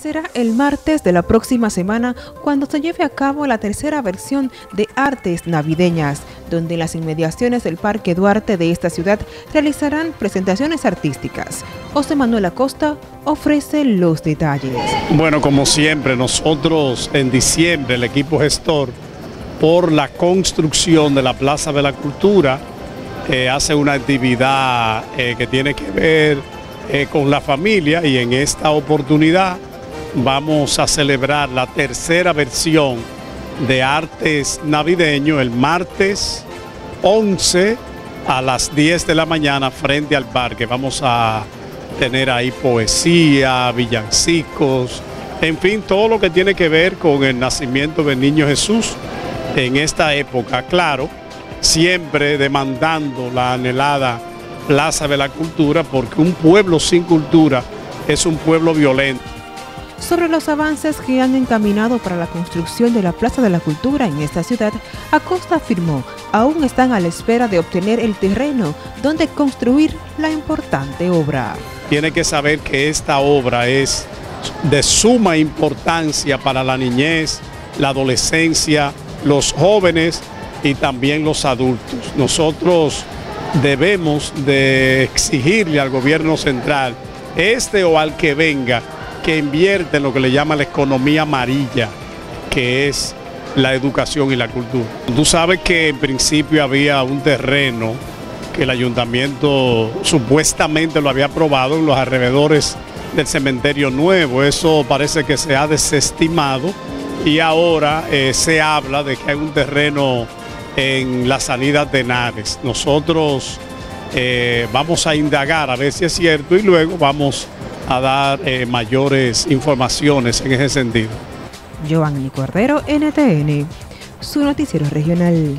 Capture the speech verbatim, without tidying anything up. Será el martes de la próxima semana cuando se lleve a cabo la tercera versión de Artes Navideñas, donde en las inmediaciones del Parque Duarte de esta ciudad realizarán presentaciones artísticas. José Manuel Acosta ofrece los detalles. Bueno, como siempre, nosotros en diciembre, el equipo gestor, por la construcción de la Plaza de la Cultura, eh, hace una actividad eh, que tiene que ver eh, con la familia, y en esta oportunidad vamos a celebrar la tercera versión de Artes Navideño el martes once a las diez de la mañana frente al parque. Vamos a tener ahí poesía, villancicos, en fin, todo lo que tiene que ver con el nacimiento del niño Jesús en esta época. Claro, siempre demandando la anhelada Plaza de la Cultura, porque un pueblo sin cultura es un pueblo violento. Sobre los avances que han encaminado para la construcción de la Plaza de la Cultura en esta ciudad, Acosta afirmó, aún están a la espera de obtener el terreno donde construir la importante obra. Tiene que saber que esta obra es de suma importancia para la niñez, la adolescencia, los jóvenes y también los adultos. Nosotros debemos de exigirle al gobierno central, este o al que venga, que invierte en lo que le llama la economía amarilla, que es la educación y la cultura. Tú sabes que en principio había un terreno que el ayuntamiento supuestamente lo había aprobado en los alrededores del cementerio nuevo. Eso parece que se ha desestimado y ahora eh, se habla de que hay un terreno en la salida de Henares. Nosotros eh, vamos a indagar a ver si es cierto y luego vamos a dar eh, mayores informaciones en ese sentido. Giovanni Cordero, N T N, su noticiero regional.